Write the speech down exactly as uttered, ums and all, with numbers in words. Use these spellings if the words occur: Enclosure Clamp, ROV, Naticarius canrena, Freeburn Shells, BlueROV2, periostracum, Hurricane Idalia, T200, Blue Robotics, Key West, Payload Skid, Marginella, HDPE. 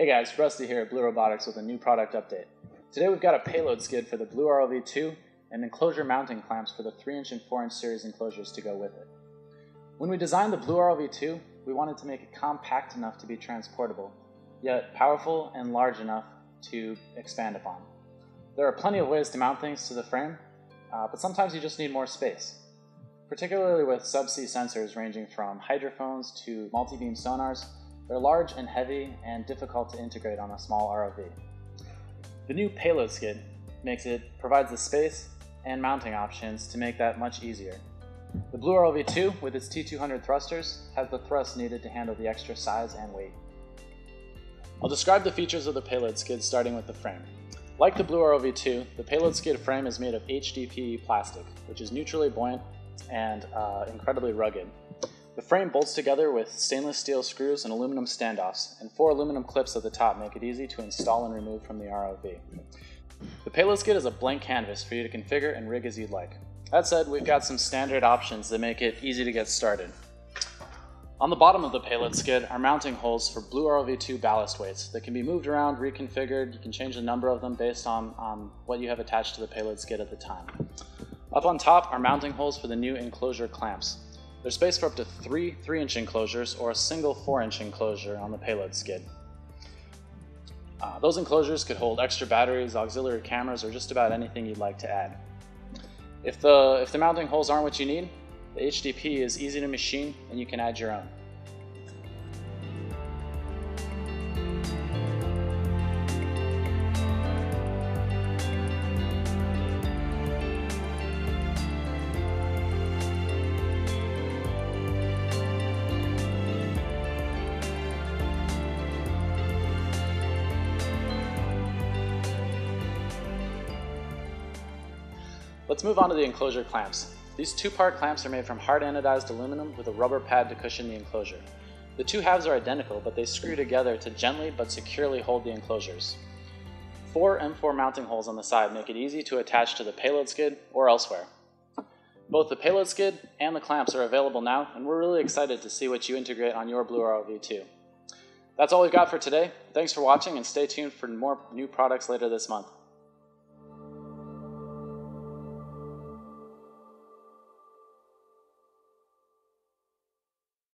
Hey guys, Rusty here at Blue Robotics with a new product update. Today we've got a payload skid for the Blue R O V two and enclosure mounting clamps for the three inch and four inch series enclosures to go with it. When we designed the Blue R O V two, we wanted to make it compact enough to be transportable, yet powerful and large enough to expand upon. There are plenty of ways to mount things to the frame, uh, but sometimes you just need more space. Particularly with subsea sensors ranging from hydrophones to multi-beam sonars, they're large and heavy and difficult to integrate on a small R O V. The new payload skid makes it provides the space and mounting options to make that much easier. The Blue R O V two with its T two hundred thrusters has the thrust needed to handle the extra size and weight. I'll describe the features of the payload skid starting with the frame. Like the Blue R O V two, the payload skid frame is made of H D P E plastic, which is neutrally buoyant and uh, incredibly rugged. The frame bolts together with stainless steel screws and aluminum standoffs, and four aluminum clips at the top make it easy to install and remove from the R O V. The payload skid is a blank canvas for you to configure and rig as you'd like. That said, we've got some standard options that make it easy to get started. On the bottom of the payload skid are mounting holes for Blue R O V two ballast weights that can be moved around, reconfigured. You can change the number of them based on um, what you have attached to the payload skid at the time. Up on top are mounting holes for the new enclosure clamps. There's space for up to three three inch enclosures or a single four inch enclosure on the payload skid. Uh, those enclosures could hold extra batteries, auxiliary cameras, or just about anything you'd like to add. If the, if the mounting holes aren't what you need, the H D P is easy to machine and you can add your own. Let's move on to the enclosure clamps. These two-part clamps are made from hard anodized aluminum with a rubber pad to cushion the enclosure. The two halves are identical, but they screw together to gently but securely hold the enclosures. Four M four mounting holes on the side make it easy to attach to the payload skid or elsewhere. Both the payload skid and the clamps are available now, and we're really excited to see what you integrate on your Blue R O V two. That's all we've got for today. Thanks for watching, and stay tuned for more new products later this month.